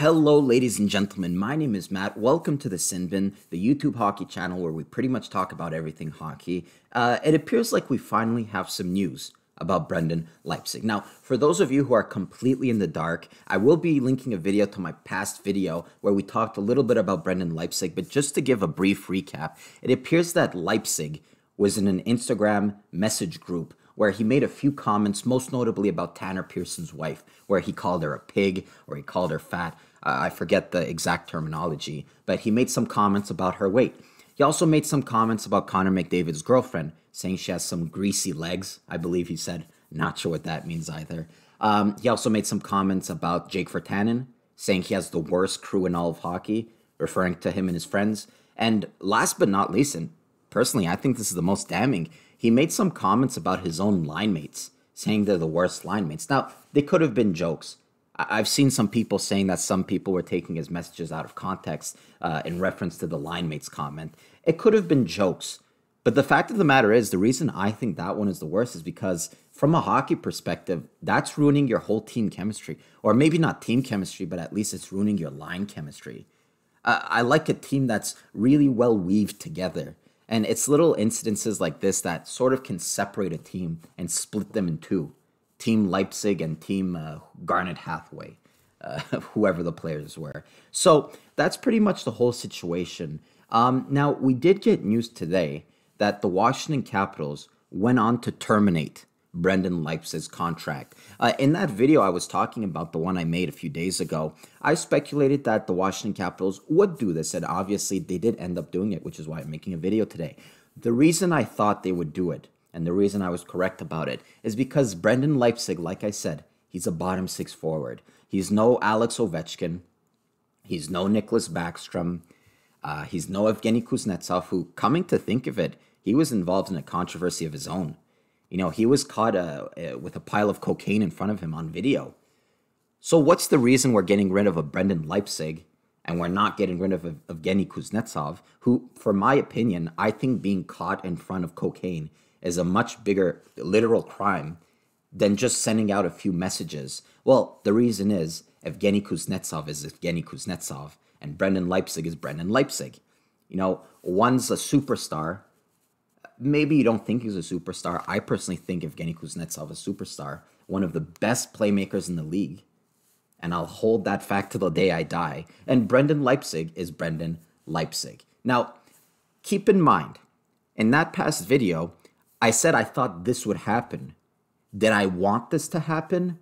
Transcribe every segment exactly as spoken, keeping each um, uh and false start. Hello, ladies and gentlemen. My name is Matt. Welcome to the Sinbin, the YouTube hockey channel where we pretty much talk about everything hockey. Uh, it appears like we finally have some news about Brendan Leipsic. Now, for those of you who are completely in the dark, I will be linking a video to my past video where we talked a little bit about Brendan Leipsic, but just to give a brief recap, it appears that Leipsic was in an Instagram message group where he made a few comments, most notably about Tanner Pearson's wife, where he called her a pig or he called her fat. Uh, I forget the exact terminology, but he made some comments about her weight. He also made some comments about Connor McDavid's girlfriend, saying she has some greasy legs, I believe he said. Not sure what that means either. Um, he also made some comments about Jake Virtanen, saying he has the worst crew in all of hockey, referring to him and his friends. And last but not least, and personally, I think this is the most damning, he made some comments about his own line mates, saying they're the worst line mates. Now, they could have been jokes. I've seen some people saying that some people were taking his messages out of context uh, in reference to the line mates comment. It could have been jokes. But the fact of the matter is, the reason I think that one is the worst is because from a hockey perspective, that's ruining your whole team chemistry. Or maybe not team chemistry, but at least it's ruining your line chemistry. Uh, I like a team that's really well weaved together. And it's little incidences like this that sort of can separate a team and split them in two. Team Leipsic and Team uh, Garnet Hathaway, uh, whoever the players were. So that's pretty much the whole situation. Um, now, we did get news today that the Washington Capitals went on to terminate Brendan Leipsic's contract. Uh, in that video I was talking about, the one I made a few days ago, I speculated that the Washington Capitals would do this, and obviously they did end up doing it, which is why I'm making a video today. The reason I thought they would do it, and the reason I was correct about it, is because Brendan Leipsic, like I said, he's a bottom six forward. He's no Alex Ovechkin. He's no Nicholas Backstrom. Uh, he's no Evgeny Kuznetsov, who, coming to think of it, he was involved in a controversy of his own. You know, he was caught uh, uh, with a pile of cocaine in front of him on video. So what's the reason we're getting rid of a Brendan Leipsic and we're not getting rid of a, Evgeny Kuznetsov, who, for my opinion, I think being caught in front of cocaine is a much bigger literal crime than just sending out a few messages? Well, the reason is Evgeny Kuznetsov is Evgeny Kuznetsov and Brendan Leipsic is Brendan Leipsic. You know, one's a superstar. Maybe you don't think he's a superstar. I personally think Evgeny Kuznetsov is a superstar, one of the best playmakers in the league. And I'll hold that fact till the day I die. And Brendan Leipsic is Brendan Leipsic. Now, keep in mind, in that past video, I said I thought this would happen. Did I want this to happen?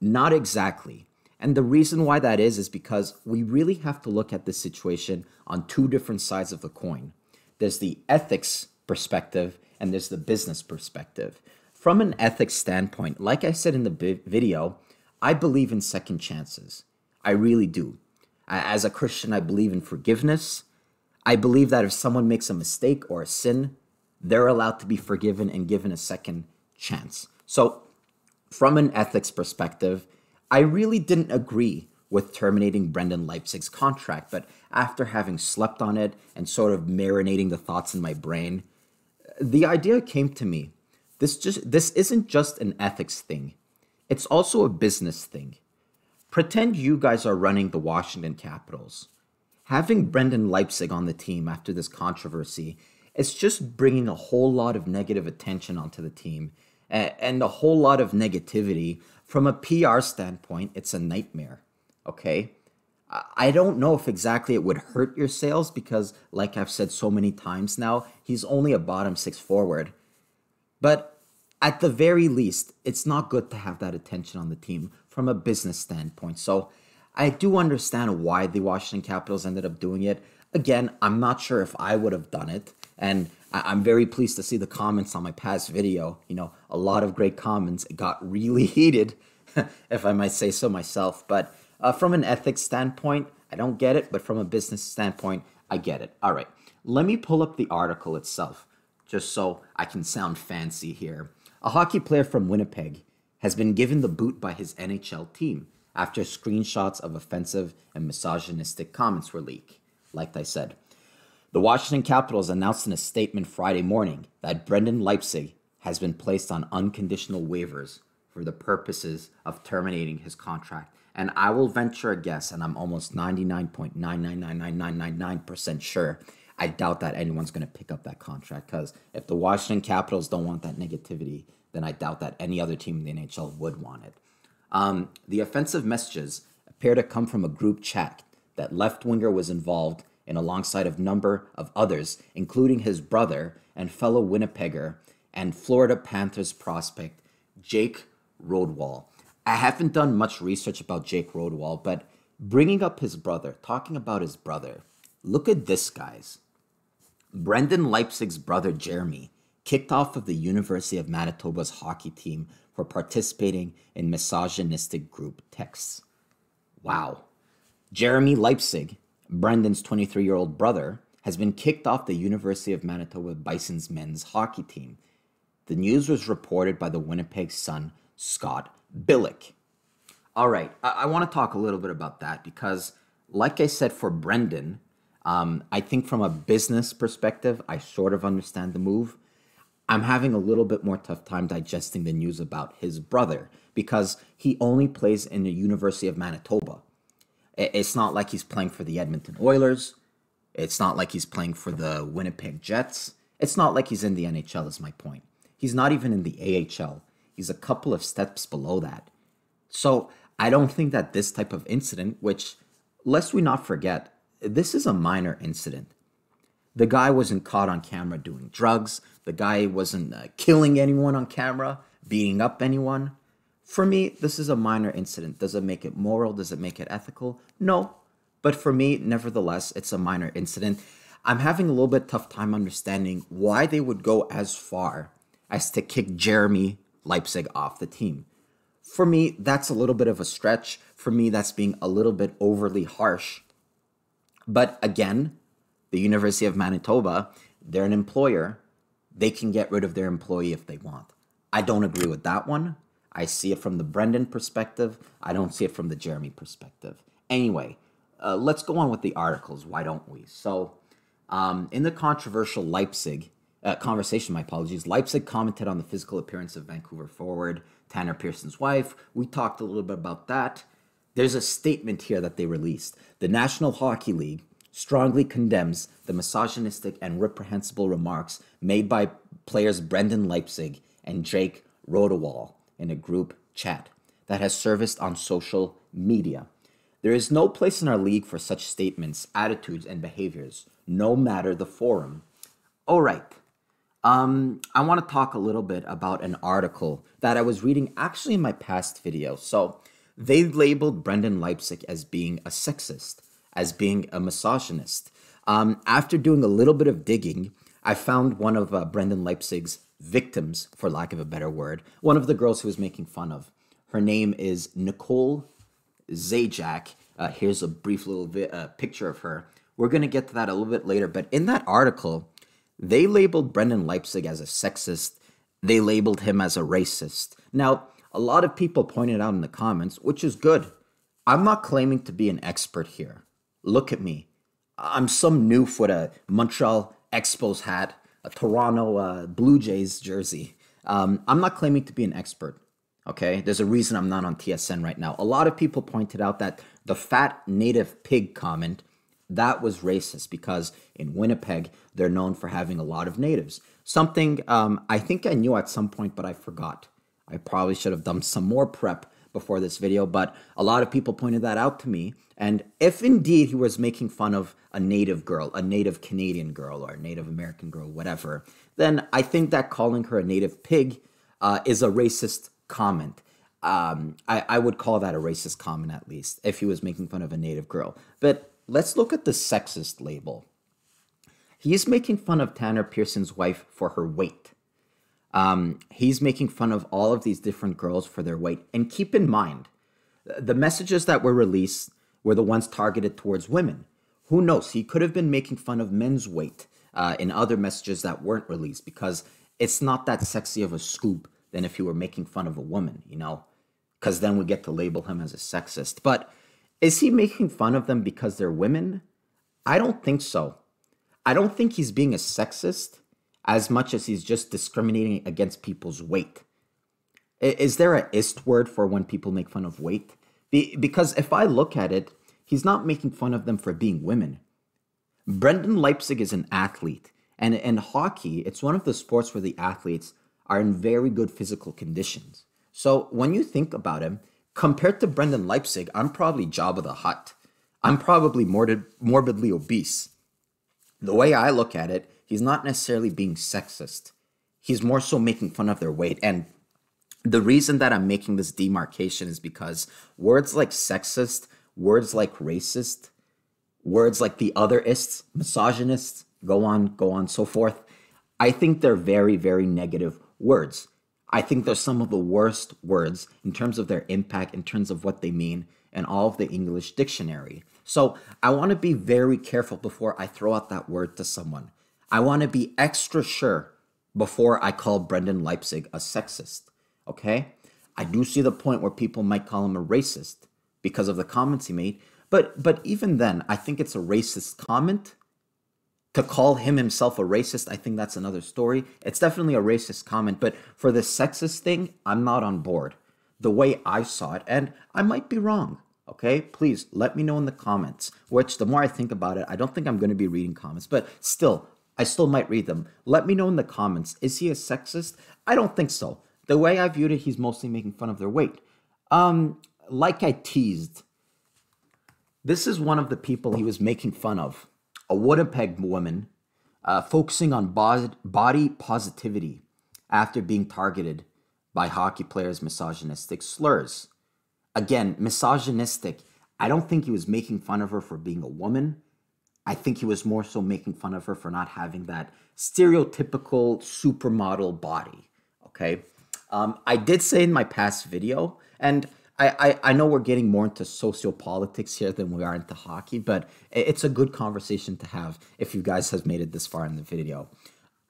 Not exactly. And the reason why that is, is because we really have to look at this situation on two different sides of the coin. There's the ethics perspective, and there's the business perspective. From an ethics standpoint, like I said in the video, I believe in second chances. I really do. As a Christian, I believe in forgiveness. I believe that if someone makes a mistake or a sin, they're allowed to be forgiven and given a second chance. So from an ethics perspective, I really didn't agree with terminating Brendan Leipsic's contract, but after having slept on it and sort of marinating the thoughts in my brain, the idea came to me, this just this isn't just an ethics thing. It's also a business thing. Pretend you guys are running the Washington Capitals. Having Brendan Leipsic on the team after this controversy, it's just bringing a whole lot of negative attention onto the team and a whole lot of negativity. From a P R standpoint, it's a nightmare, okay? I don't know if exactly it would hurt your sales because, like I've said so many times now, he's only a bottom six forward. But at the very least, it's not good to have that attention on the team from a business standpoint. So I do understand why the Washington Capitals ended up doing it. Again, I'm not sure if I would have done it. And I'm very pleased to see the comments on my past video. You know, a lot of great comments. It got really heated, if I might say so myself. But Uh, from an ethics standpoint, I don't get it, but from a business standpoint, I get it. All right, let me pull up the article itself, just so I can sound fancy here. A hockey player from Winnipeg has been given the boot by his N H L team after screenshots of offensive and misogynistic comments were leaked. Like I said, the Washington Capitals announced in a statement Friday morning that Brendan Leipsic has been placed on unconditional waivers for the purposes of terminating his contract And I will venture a guess, and I'm almost ninety-nine point nine nine nine nine nine nine percent sure, I doubt that anyone's going to pick up that contract, because if the Washington Capitals don't want that negativity, then I doubt that any other team in the N H L would want it. Um, the offensive messages appear to come from a group chat that left winger was involved in alongside a number of others, including his brother and fellow Winnipegger and Florida Panthers prospect, Jake Rodewald. I haven't done much research about Jake Rodewald, but bringing up his brother, talking about his brother, look at this, guys. Brendan Leipsic's brother, Jeremy, kicked off of the University of Manitoba's hockey team for participating in misogynistic group texts. Wow. Jeremy Leipsic, Brendan's twenty-three-year-old brother, has been kicked off the University of Manitoba Bison's men's hockey team. The news was reported by the Winnipeg Sun, Scott Billick. All right, I, I want to talk a little bit about that because, like I said, for Brendan, um, I think from a business perspective, I sort of understand the move. I'm having a little bit more tough time digesting the news about his brother because he only plays in the University of Manitoba. It's not like he's playing for the Edmonton Oilers. It's not like he's playing for the Winnipeg Jets. It's not like he's in the N H L, is my point. He's not even in the A H L. He's a couple of steps below that. So I don't think that this type of incident, which, lest we not forget, this is a minor incident. The guy wasn't caught on camera doing drugs. The guy wasn't uh, killing anyone on camera, beating up anyone. For me, this is a minor incident. Does it make it moral? Does it make it ethical? No. But for me, nevertheless, it's a minor incident. I'm having a little bit tough time understanding why they would go as far as to kick Jeremy Leipsic off the team. For me, that's a little bit of a stretch. For me, that's being a little bit overly harsh. But again, the University of Manitoba, they're an employer. They can get rid of their employee if they want. I don't agree with that one. I see it from the Brendan perspective. I don't see it from the Jeremy perspective. Anyway, uh, let's go on with the articles. Why don't we? So um, in the controversial Leipsic uh, conversation, my apologies, Leipsic commented on the physical appearance of Vancouver forward Tanner Pearson's wife. We talked a little bit about that. There's a statement here that they released. The National Hockey League strongly condemns the misogynistic and reprehensible remarks made by players Brendan Leipsic and Jake Rodewald in a group chat that has surfaced on social media. There is no place in our league for such statements, attitudes, and behaviors, no matter the forum. All right. Um, I want to talk a little bit about an article that I was reading actually in my past video. So they labeled Brendan Leipsic as being a sexist, as being a misogynist. Um, after doing a little bit of digging, I found one of uh, Brendan Leipsic's victims, for lack of a better word, one of the girls who was making fun of. Her name is Nicole Zajac. Uh, here's a brief little uh, picture of her. We're going to get to that a little bit later. But in that article, they labeled Brendan Leipsic as a sexist. They labeled him as a racist. Now, a lot of people pointed out in the comments, which is good. I'm not claiming to be an expert here. Look at me. I'm some noof with a Montreal Expos hat, a Toronto uh, Blue Jays jersey. Um, I'm not claiming to be an expert, okay? There's a reason I'm not on T S N right now. A lot of people pointed out that the fat native pig comment, that was racist because in Winnipeg, they're known for having a lot of natives. Something um, I think I knew at some point, but I forgot. I probably should have done some more prep before this video, but a lot of people pointed that out to me. And if indeed he was making fun of a native girl, a native Canadian girl or a Native American girl, whatever, then I think that calling her a native pig uh, is a racist comment. Um, I, I would call that a racist comment, at least, if he was making fun of a native girl. But let's look at the sexist label. He's making fun of Tanner Pearson's wife for her weight. Um, he's making fun of all of these different girls for their weight. And keep in mind, the messages that were released were the ones targeted towards women. Who knows? He could have been making fun of men's weight uh, in other messages that weren't released because it's not that sexy of a scoop than if he were making fun of a woman, you know, because then we get to label him as a sexist. But is he making fun of them because they're women? I don't think so. I don't think he's being a sexist as much as he's just discriminating against people's weight. Is there an ist word for when people make fun of weight? Be because if I look at it, he's not making fun of them for being women. Brendan Leipsic is an athlete. And in hockey, it's one of the sports where the athletes are in very good physical conditions. So when you think about him, compared to Brendan Leipsic, I'm probably Jabba the Hutt. I'm probably morbid, morbidly obese. The way I look at it, he's not necessarily being sexist. He's more so making fun of their weight. And the reason that I'm making this demarcation is because words like sexist, words like racist, words like the otherists, misogynists, go on, go on, so forth. I think they're very, very negative words. I think they're some of the worst words in terms of their impact, in terms of what they mean, and all of the English dictionary. So I want to be very careful before I throw out that word to someone. I want to be extra sure before I call Brendan Leipsic a sexist, okay? I do see the point where people might call him a racist because of the comments he made, but, but even then, I think it's a racist comment. To call him himself a racist, I think that's another story. It's definitely a racist comment, but for the sexist thing, I'm not on board. The way I saw it, and I might be wrong, okay? Please let me know in the comments, which the more I think about it, I don't think I'm going to be reading comments, but still, I still might read them. Let me know in the comments, is he a sexist? I don't think so. The way I viewed it, he's mostly making fun of their weight. Um, like I teased, this is one of the people he was making fun of, a Winnipeg woman uh, focusing on body positivity after being targeted by hockey players' misogynistic slurs. Again, misogynistic. I don't think he was making fun of her for being a woman. I think he was more so making fun of her for not having that stereotypical supermodel body, okay? Um, I did say in my past video, and I, I, I know we're getting more into sociopolitics here than we are into hockey, but it's a good conversation to have if you guys have made it this far in the video.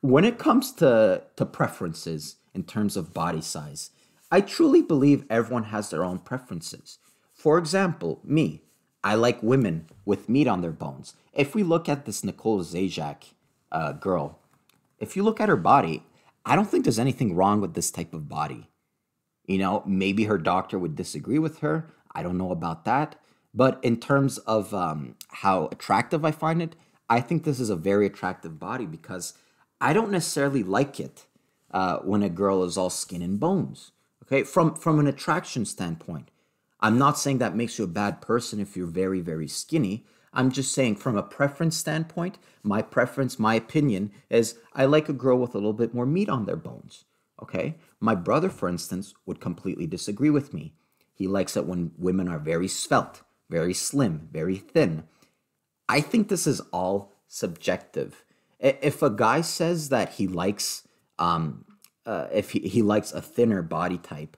When it comes to, to preferences, in terms of body size, I truly believe everyone has their own preferences. For example, me, I like women with meat on their bones. If we look at this Nicole Zajac uh, girl, if you look at her body, I don't think there's anything wrong with this type of body. You know, maybe her doctor would disagree with her. I don't know about that. But in terms of um, how attractive I find it, I think this is a very attractive body because I don't necessarily like it. Uh, when a girl is all skin and bones, okay? From, from an attraction standpoint, I'm not saying that makes you a bad person if you're very, very skinny. I'm just saying from a preference standpoint, my preference, my opinion is I like a girl with a little bit more meat on their bones, okay? My brother, for instance, would completely disagree with me. He likes it when women are very svelte, very slim, very thin. I think this is all subjective. If a guy says that he likes... Um, uh, if he, he likes a thinner body type,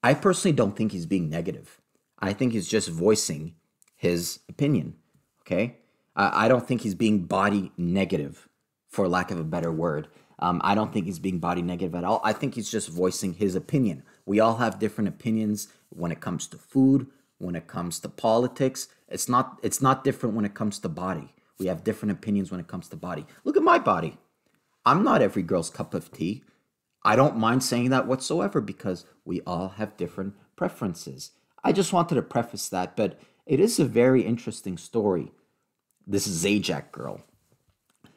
I personally don't think he's being negative. I think he's just voicing his opinion, okay? I, I don't think he's being body negative, for lack of a better word. Um, I don't think he's being body negative at all. I think he's just voicing his opinion. We all have different opinions when it comes to food, when it comes to politics. It's not, it's not different when it comes to body. We have different opinions when it comes to body. Look at my body. I'm not every girl's cup of tea. I don't mind saying that whatsoever because we all have different preferences. I just wanted to preface that, but it is a very interesting story. This Zajac girl.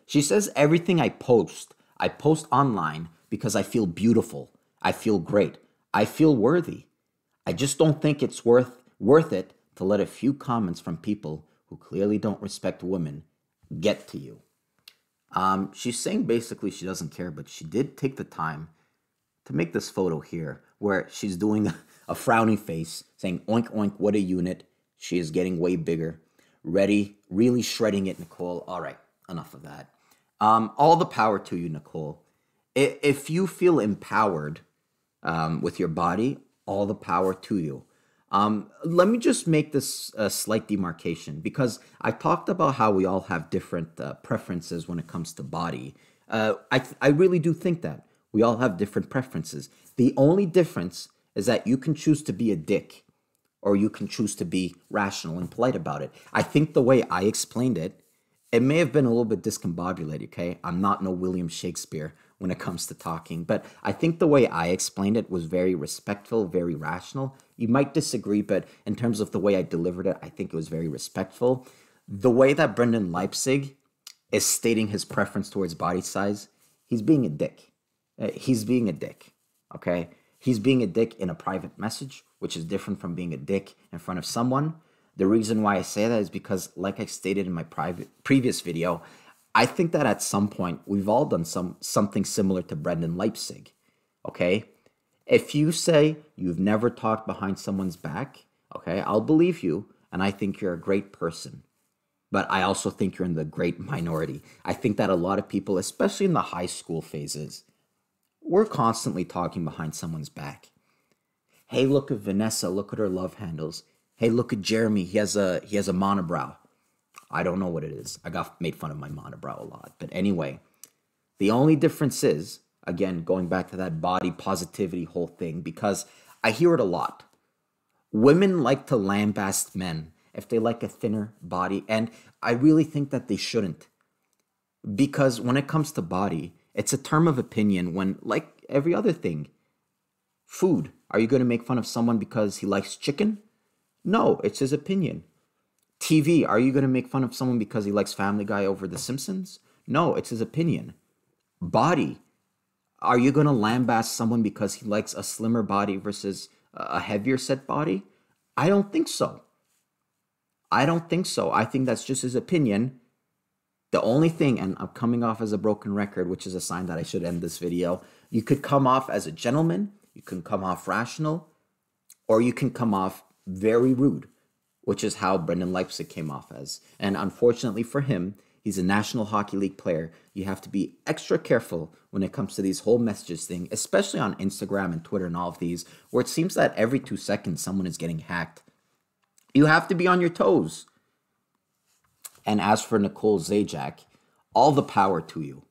She says everything I post, I post online because I feel beautiful. I feel great. I feel worthy. I just don't think it's worth, worth it to let a few comments from people who clearly don't respect women get to you. Um, she's saying basically she doesn't care, but she did take the time to make this photo here where she's doing a frowny face saying, oink, oink, what a unit. She is getting way bigger. Ready, really shredding it, Nicole. All right, enough of that. Um, all the power to you, Nicole. If you feel empowered um, with your body, all the power to you. Um, let me just make this a uh, slight demarcation because I talked about how we all have different uh, preferences when it comes to body. Uh, I, th I really do think that we all have different preferences. The only difference is that you can choose to be a dick or you can choose to be rational and polite about it. I think the way I explained it, it may have been a little bit discombobulated, okay? I'm not no William Shakespeare when it comes to talking. But I think the way I explained it was very respectful, very rational. You might disagree, but in terms of the way I delivered it, I think it was very respectful. The way that Brendan Leipsic is stating his preference towards body size, he's being a dick. He's being a dick, okay? He's being a dick in a private message, which is different from being a dick in front of someone. The reason why I say that is because, like I stated in my private previous video, I think that at some point we've all done some something similar to Brendan Leipsic, okay? If you say you've never talked behind someone's back, okay, I'll believe you, and I think you're a great person. But I also think you're in the great minority. I think that a lot of people, especially in the high school phases, we're constantly talking behind someone's back. Hey, look at Vanessa, look at her love handles. Hey, look at Jeremy, he has a he has a monobrow. I don't know what it is. I got made fun of my monobrow a lot. But anyway, the only difference is, again, going back to that body positivity whole thing, because I hear it a lot. Women like to lambast men if they like a thinner body. And I really think that they shouldn't. Because when it comes to body, it's a term of opinion when, like every other thing, food. Are you going to make fun of someone because he likes chicken? No, it's his opinion. T V, are you going to make fun of someone because he likes Family Guy over The Simpsons? No, it's his opinion. Body, are you going to lambast someone because he likes a slimmer body versus a heavier set body? I don't think so. I don't think so. I think that's just his opinion. The only thing, and I'm coming off as a broken record, which is a sign that I should end this video, you could come off as a gentleman, you can come off rational, or you can come off very rude, which is how Brendan Leipsic came off as. And unfortunately for him, he's a National Hockey League player. You have to be extra careful when it comes to these whole messages thing, especially on Instagram and Twitter and all of these, where it seems that every two seconds someone is getting hacked. You have to be on your toes. And as for Nicole Zajac, all the power to you,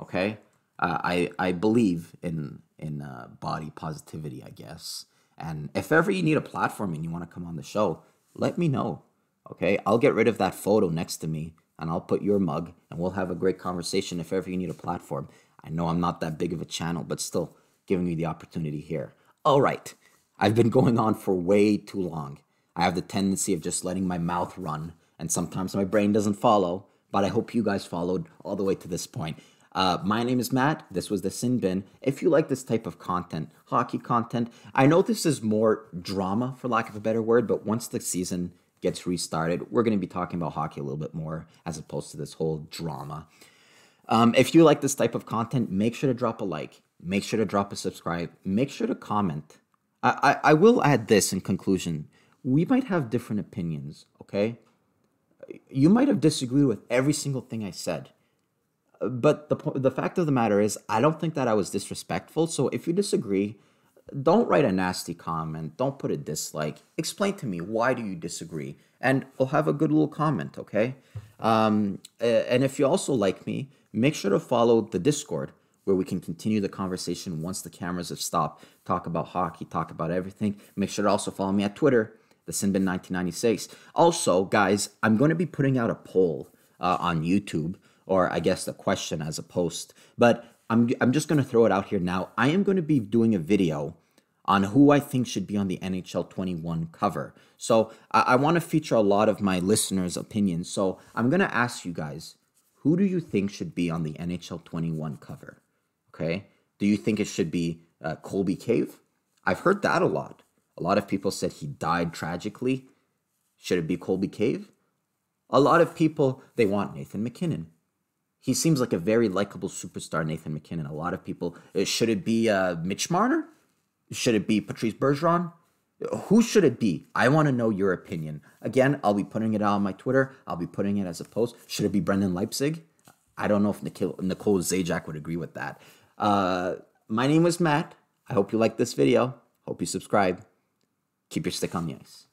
okay? Uh, I, I believe in, in uh, body positivity, I guess. And if ever you need a platform and you want to come on the show, let me know, okay? I'll get rid of that photo next to me, and I'll put your mug, and we'll have a great conversation if ever you need a platform. I know I'm not that big of a channel, but still giving you the opportunity here. All right, I've been going on for way too long. I have the tendency of just letting my mouth run, and sometimes my brain doesn't follow, but I hope you guys followed all the way to this point. Uh, my name is Matt. This was the Sinbin. If you like this type of content, hockey content, I know this is more drama, for lack of a better word, but once the season gets restarted, we're going to be talking about hockey a little bit more as opposed to this whole drama. Um, if you like this type of content, make sure to drop a like. Make sure to drop a subscribe. Make sure to comment. I, I, I will add this in conclusion. We might have different opinions, okay? You might have disagreed with every single thing I said. But the the fact of the matter is, I don't think that I was disrespectful. So if you disagree, don't write a nasty comment. Don't put a dislike. Explain to me, why do you disagree? And we'll have a good little comment, okay? Um, and if you also like me, make sure to follow the Discord where we can continue the conversation once the cameras have stopped. Talk about hockey, talk about everything. Make sure to also follow me at Twitter, the Sinbin nineteen ninety-six. Also, guys, I'm going to be putting out a poll uh, on YouTube, or I guess the question as a post, but I'm, I'm just going to throw it out here now. I am going to be doing a video on who I think should be on the N H L twenty-one cover. So I, I want to feature a lot of my listeners' opinions. So I'm going to ask you guys, who do you think should be on the N H L twenty-one cover? Okay. Do you think it should be uh, Colby Cave? I've heard that a lot. A lot of people said he died tragically. Should it be Colby Cave? A lot of people, they want Nathan MacKinnon. He seems like a very likable superstar, Nathan MacKinnon. A lot of people, should it be uh, Mitch Marner? Should it be Patrice Bergeron? Who should it be? I want to know your opinion. Again, I'll be putting it out on my Twitter. I'll be putting it as a post. Should it be Brendan Leipsic? I don't know if Nicole, Nicole Zajac would agree with that. Uh, my name was Matt. I hope you liked this video. Hope you subscribe. Keep your stick on the ice.